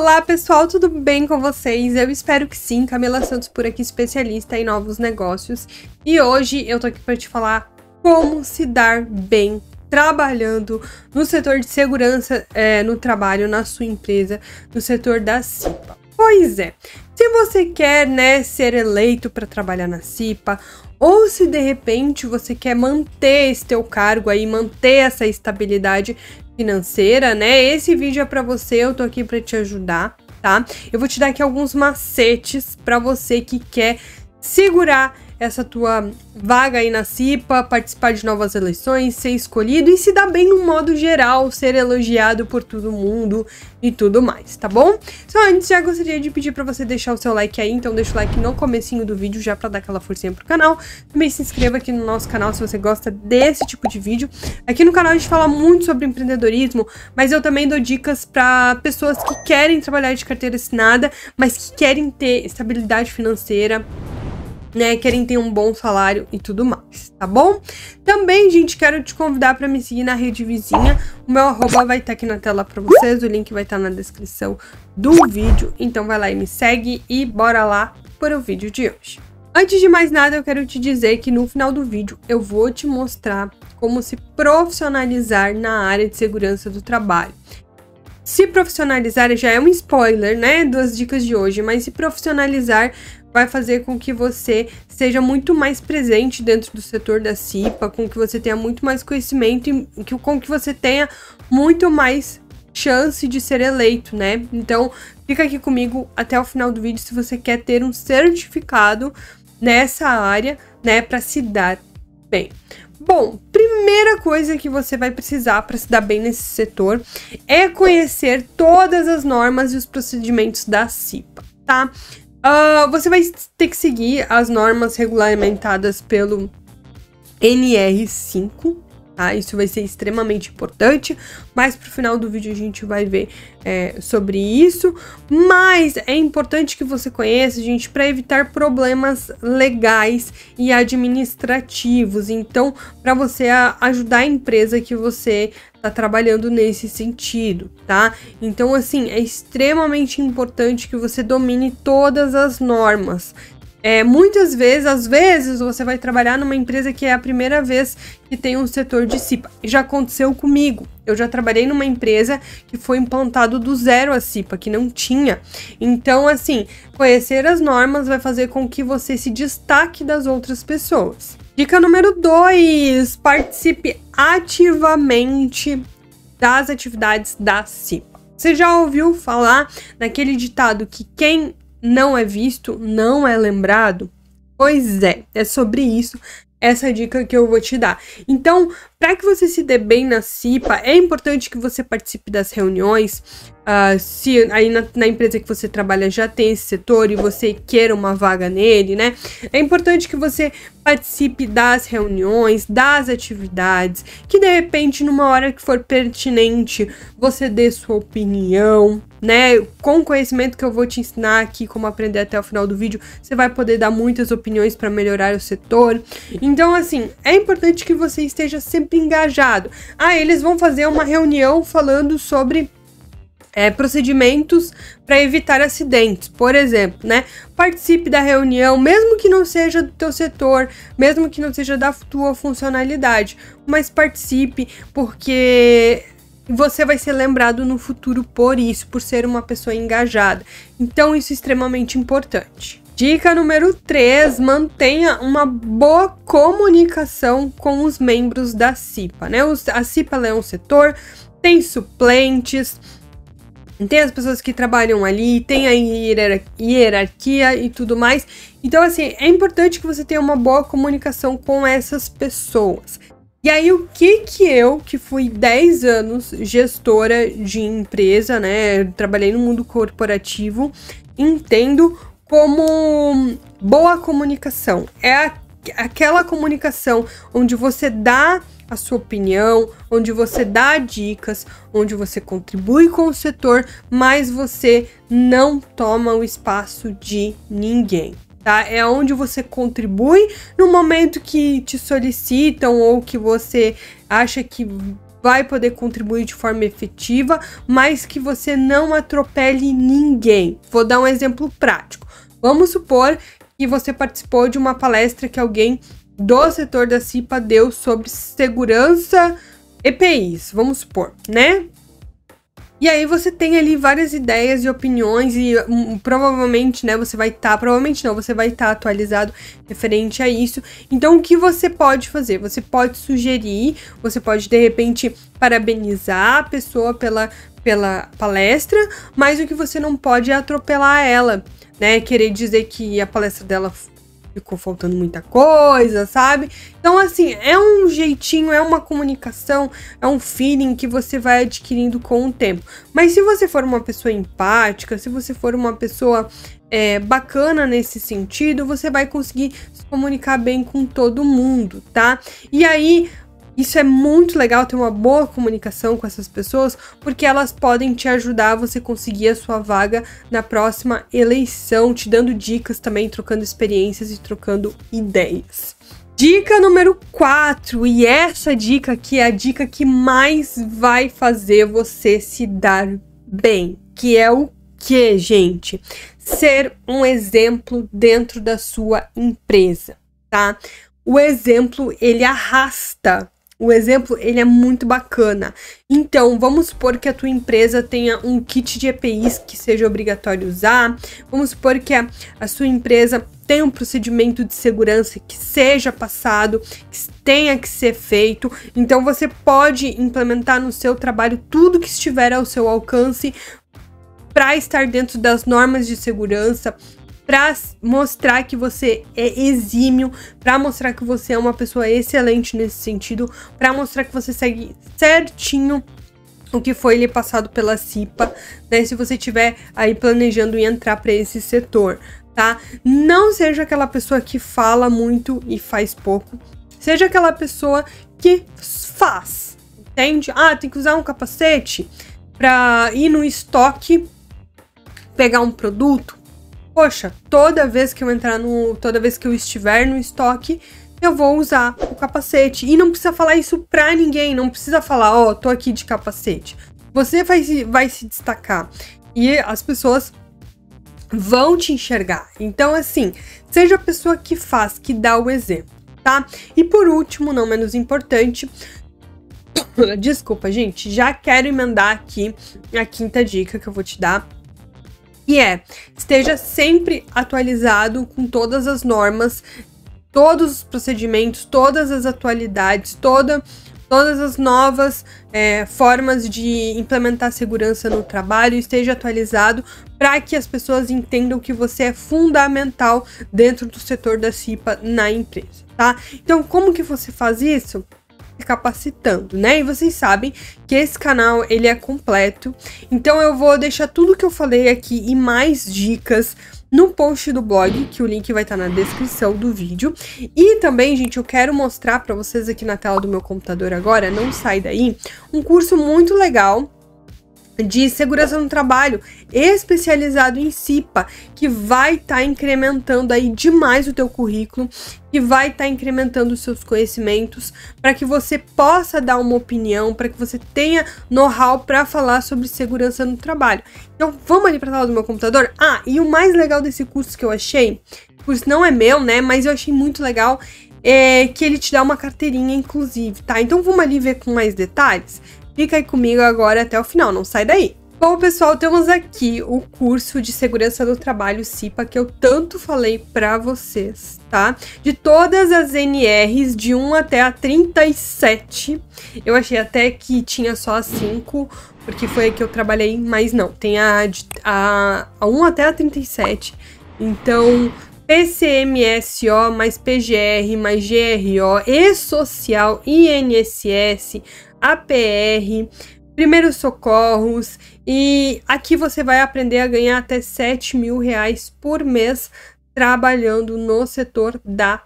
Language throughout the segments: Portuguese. Olá pessoal, tudo bem com vocês? Eu espero que sim, Camila Santos por aqui, especialista em novos negócios. E hoje eu tô aqui para te falar como se dar bem trabalhando no setor de segurança no trabalho, na sua empresa, no setor da CIPA. Pois é, se você quer ser eleito para trabalhar na CIPA, ou se de repente você quer manter esse teu cargo aí, manter essa estabilidade financeira, esse vídeo é para você, eu tô aqui para te ajudar, tá? Eu vou te dar aqui alguns macetes para você que quer segurar essa tua vaga aí na CIPA, participar de novas eleições, ser escolhido e se dar bem no modo geral, ser elogiado por todo mundo e tudo mais, tá bom? Só antes, já gostaria de pedir pra você deixar o seu like aí, então deixa o like no comecinho do vídeo já pra dar aquela forcinha pro canal. Também se inscreva aqui no nosso canal se você gosta desse tipo de vídeo. Aqui no canal a gente fala muito sobre empreendedorismo, mas eu também dou dicas pra pessoas que querem trabalhar de carteira assinada, mas que querem ter estabilidade financeira, querem ter um bom salário e tudo mais, tá bom? Também, gente, quero te convidar para me seguir na rede vizinha. O meu arroba vai estar aqui na tela para vocês, o link vai estar na descrição do vídeo. Então vai lá e me segue e bora lá para o vídeo de hoje. Antes de mais nada, eu quero te dizer que no final do vídeo eu vou te mostrar como se profissionalizar na área de segurança do trabalho. Se profissionalizar já é um spoiler, das dicas de hoje, mas se profissionalizar vai fazer com que você seja muito mais presente dentro do setor da CIPA, com que você tenha muito mais conhecimento e com que você tenha muito mais chance de ser eleito, Então, fica aqui comigo até o final do vídeo se você quer ter um certificado nessa área, para se dar bem. Bom, primeira coisa que você vai precisar para se dar bem nesse setor é conhecer todas as normas e os procedimentos da CIPA, tá? Você vai ter que seguir as normas regulamentadas pelo NR5, tá? Isso vai ser extremamente importante, mas pro final do vídeo a gente vai ver sobre isso. Mas é importante que você conheça, gente, para evitar problemas legais e administrativos. Então, para você ajudar a empresa que você tá trabalhando nesse sentido, tá? Então, assim, é extremamente importante que você domine todas as normas. Muitas vezes, às vezes, você vai trabalhar numa empresa que é a primeira vez que tem um setor de CIPA. Já aconteceu comigo. Eu já trabalhei numa empresa que foi implantado do zero a CIPA, que não tinha. Então, assim, conhecer as normas vai fazer com que você se destaque das outras pessoas. Dica número 2, participe ativamente das atividades da CIPA. Você já ouviu falar naquele ditado que quem não é visto não é lembrado? Pois é, é sobre isso essa dica que eu vou te dar. Então, para que você se dê bem na CIPA, é importante que você participe das reuniões. Se aí na empresa que você trabalha já tem esse setor e você queira uma vaga nele, é importante que você participe das reuniões, das atividades, que de repente, numa hora que for pertinente, você dê sua opinião, Com o conhecimento que eu vou te ensinar aqui, como aprender até o final do vídeo, você vai poder dar muitas opiniões para melhorar o setor. Então, assim, é importante que você esteja sempre engajado. Eles vão fazer uma reunião falando sobre procedimentos para evitar acidentes, por exemplo, Participe da reunião, mesmo que não seja do teu setor, mesmo que não seja da tua funcionalidade, mas participe, porque você vai ser lembrado no futuro por isso, por ser uma pessoa engajada. Então, isso é extremamente importante. Dica número 3, mantenha uma boa comunicação com os membros da CIPA, A CIPA é um setor, tem suplentes, tem as pessoas que trabalham ali, tem a hierarquia e tudo mais. Então, assim, é importante que você tenha uma boa comunicação com essas pessoas. E aí, o que eu, que fui 10 anos gestora de empresa, trabalhei no mundo corporativo, entendo como boa comunicação. É aquela comunicação onde você dá a sua opinião, onde você dá dicas, onde você contribui com o setor, mas você não toma o espaço de ninguém, tá? É onde você contribui no momento que te solicitam ou que você acha que vai poder contribuir de forma efetiva, mas que você não atropele ninguém. Vou dar um exemplo prático. Vamos supor que você participou de uma palestra que alguém do setor da CIPA deu sobre segurança EPIs, vamos supor, né? E aí você tem ali várias ideias e opiniões e provavelmente, né, você vai estar, provavelmente não, você vai estar atualizado referente a isso. Então, o que você pode fazer? Você pode sugerir, você pode, de repente, parabenizar a pessoa pela palestra, mas o que você não pode é atropelar ela, né, querer dizer que a palestra dela ficou faltando muita coisa, sabe? Então, assim, é um jeitinho, é uma comunicação, é um feeling que você vai adquirindo com o tempo. Mas se você for uma pessoa empática, se você for uma pessoa bacana nesse sentido, você vai conseguir se comunicar bem com todo mundo, tá? E aí, isso é muito legal, ter uma boa comunicação com essas pessoas, porque elas podem te ajudar a você conseguir a sua vaga na próxima eleição, te dando dicas também, trocando experiências e trocando ideias. Dica número 4, e essa dica aqui é a dica que mais vai fazer você se dar bem, que é o quê, gente? Ser um exemplo dentro da sua empresa, tá? O exemplo, ele arrasta. O exemplo, ele é muito bacana. Então, vamos supor que a tua empresa tenha um kit de EPIs que seja obrigatório usar. Vamos supor que a sua empresa tenha um procedimento de segurança que seja passado, que tenha que ser feito. Então, você pode implementar no seu trabalho tudo que estiver ao seu alcance para estar dentro das normas de segurança, para mostrar que você é exímio, para mostrar que você é uma pessoa excelente nesse sentido, para mostrar que você segue certinho o que foi lhe passado pela CIPA, né? Se você estiver aí planejando em entrar para esse setor, tá? Não seja aquela pessoa que fala muito e faz pouco, seja aquela pessoa que faz, entende? Ah, tem que usar um capacete para ir no estoque pegar um produto. Poxa, toda vez que eu estiver no estoque, eu vou usar o capacete. E não precisa falar isso pra ninguém, não precisa falar, ó, tô aqui de capacete. Você vai se destacar e as pessoas vão te enxergar. Então, assim, seja a pessoa que faz, que dá o exemplo, tá? E por último, não menos importante, desculpa, gente, já quero emendar aqui a quinta dica que eu vou te dar. E esteja sempre atualizado com todas as normas, todos os procedimentos, todas as atualidades, todas as novas formas de implementar segurança no trabalho. Esteja atualizado para que as pessoas entendam que você é fundamental dentro do setor da CIPA na empresa, tá? Então, como que você faz isso? Capacitando, né? E vocês sabem que esse canal, ele é completo, então eu vou deixar tudo que eu falei aqui e mais dicas no post do blog, que o link vai estar na descrição do vídeo. E também, gente, eu quero mostrar para vocês aqui na tela do meu computador agora, não sai daí, um curso muito legal de segurança no trabalho, especializado em CIPA, que vai estar incrementando aí demais o teu currículo, que vai estar incrementando os seus conhecimentos, para que você possa dar uma opinião, para que você tenha know-how para falar sobre segurança no trabalho. Então, vamos ali para a tela do meu computador? Ah, e o mais legal desse curso que eu achei, o curso não é meu, né, mas eu achei muito legal, é que ele te dá uma carteirinha, inclusive, tá? Então, vamos ali ver com mais detalhes? Fica aí comigo agora até o final, não sai daí. Bom, pessoal, temos aqui o curso de segurança do trabalho CIPA que eu tanto falei pra vocês, tá? De todas as NRs, de 1 até a 37, eu achei até que tinha só a 5, porque foi a que eu trabalhei, mas não, tem a 1 até a 37, então PCMSO, mais PGR, mais GRO, E-Social, INSS, APR, primeiros socorros, e aqui você vai aprender a ganhar até R$ 7.000 por mês trabalhando no setor da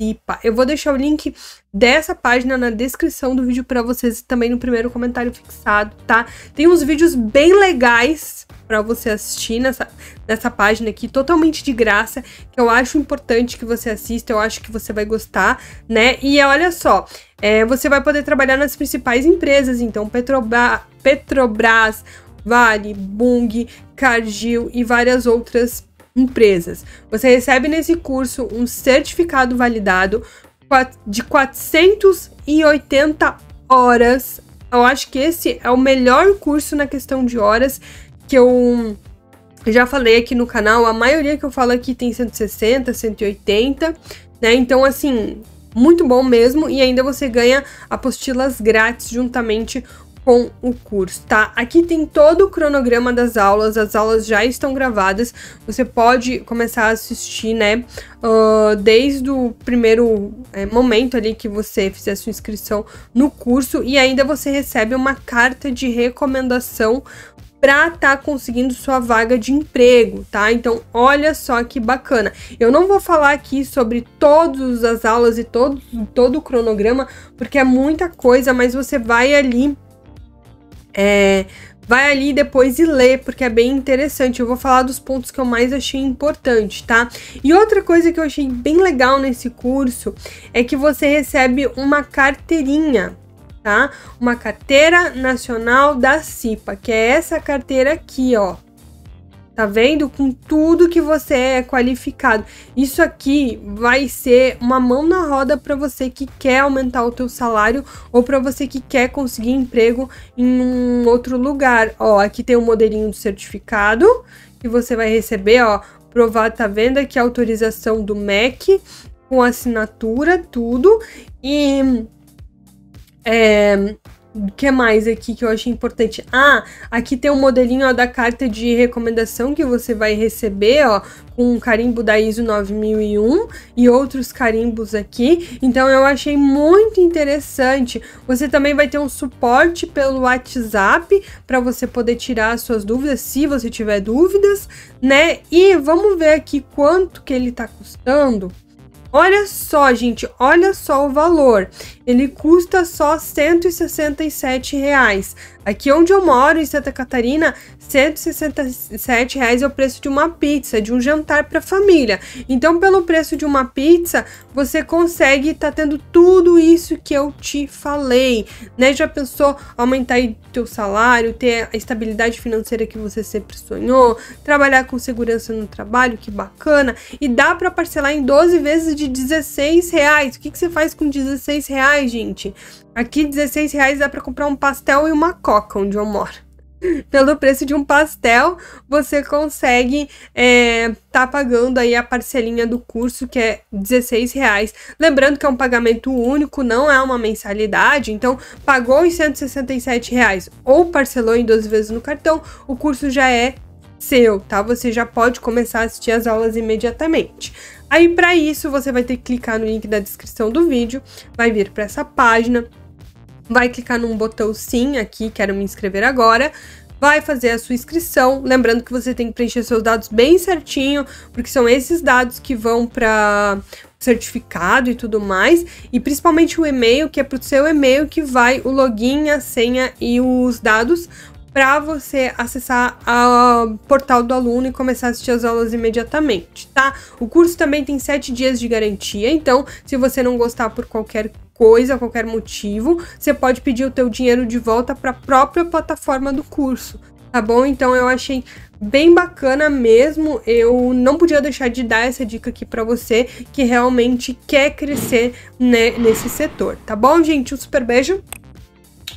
CIPA. Eu vou deixar o link dessa página na descrição do vídeo para vocês e também no primeiro comentário fixado, tá? Tem uns vídeos bem legais para você assistir nessa página aqui, totalmente de graça, que eu acho importante que você assista, eu acho que você vai gostar, né? E olha só, você vai poder trabalhar nas principais empresas, então Petrobras, Vale, Bunge, Cargill e várias outras empresas. Você recebe nesse curso um certificado validado de 480 horas. Eu acho que esse é o melhor curso na questão de horas que eu já falei aqui no canal. A maioria que eu falo aqui tem 160, 180, né? Então, assim, muito bom mesmo. E ainda você ganha apostilas grátis juntamente com o curso, tá? Aqui tem todo o cronograma das aulas, as aulas já estão gravadas, você pode começar a assistir, né, desde o primeiro momento ali que você fizer a sua inscrição no curso, e ainda você recebe uma carta de recomendação pra tá conseguindo sua vaga de emprego, tá? Então, olha só que bacana. Eu não vou falar aqui sobre todas as aulas e todo o cronograma, porque é muita coisa, mas você vai ali depois e lê, porque é bem interessante. Eu vou falar dos pontos que eu mais achei importante, tá? E outra coisa que eu achei bem legal nesse curso é que você recebe uma carteirinha, tá? Uma carteira nacional da CIPA, que é essa carteira aqui, ó. Tá vendo? Com tudo que você é qualificado. Isso aqui vai ser uma mão na roda para você que quer aumentar o teu salário ou para você que quer conseguir emprego em um outro lugar. Ó, aqui tem um modelinho do certificado que você vai receber, ó, provata à venda, que é autorização do MEC com assinatura, tudo. E o que mais aqui que eu achei importante? Ah, aqui tem um modelinho, ó, da carta de recomendação que você vai receber, ó, com um carimbo da ISO 9001 e outros carimbos aqui. Então, eu achei muito interessante. Você também vai ter um suporte pelo WhatsApp para você poder tirar as suas dúvidas, se você tiver dúvidas, né? E vamos ver aqui quanto que ele tá custando. Olha só, gente, olha só o valor. Ele custa só R$ 167,00. Aqui onde eu moro, em Santa Catarina, R$ 167,00 é o preço de uma pizza, de um jantar para família. Então, pelo preço de uma pizza, você consegue estar tendo tudo isso que eu te falei, né? Já pensou aumentar aí teu salário, ter a estabilidade financeira que você sempre sonhou, trabalhar com segurança no trabalho, que bacana. E dá para parcelar em 12 vezes de R$ 16,00. O que que você faz com R$ 16,00, gente? Aqui R$ 16,00 dá para comprar um pastel e uma coca, onde eu moro. Pelo preço de um pastel, você consegue tá pagando aí a parcelinha do curso, que é R$ 16,00. Lembrando que é um pagamento único, não é uma mensalidade. então, pagou os R$ 167,00 ou parcelou em 12 vezes no cartão, o curso já é seu, tá? Você já pode começar a assistir as aulas imediatamente. Aí, para isso, você vai ter que clicar no link da descrição do vídeo, vai vir para essa página, vai clicar num botão sim aqui, quero me inscrever agora, vai fazer a sua inscrição, lembrando que você tem que preencher seus dados bem certinho, porque são esses dados que vão para certificado e tudo mais, e principalmente o e-mail, que é para o seu e-mail que vai o login, a senha e os dados para você acessar o portal do aluno e começar a assistir as aulas imediatamente, tá? O curso também tem 7 dias de garantia, então se você não gostar por qualquer coisa, qualquer motivo, você pode pedir o teu dinheiro de volta para a própria plataforma do curso, tá bom? Então eu achei bem bacana mesmo, eu não podia deixar de dar essa dica aqui para você que realmente quer crescer, né, nesse setor, tá bom, gente? Um super beijo,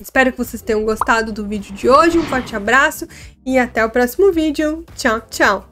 espero que vocês tenham gostado do vídeo de hoje, um forte abraço e até o próximo vídeo, tchau, tchau!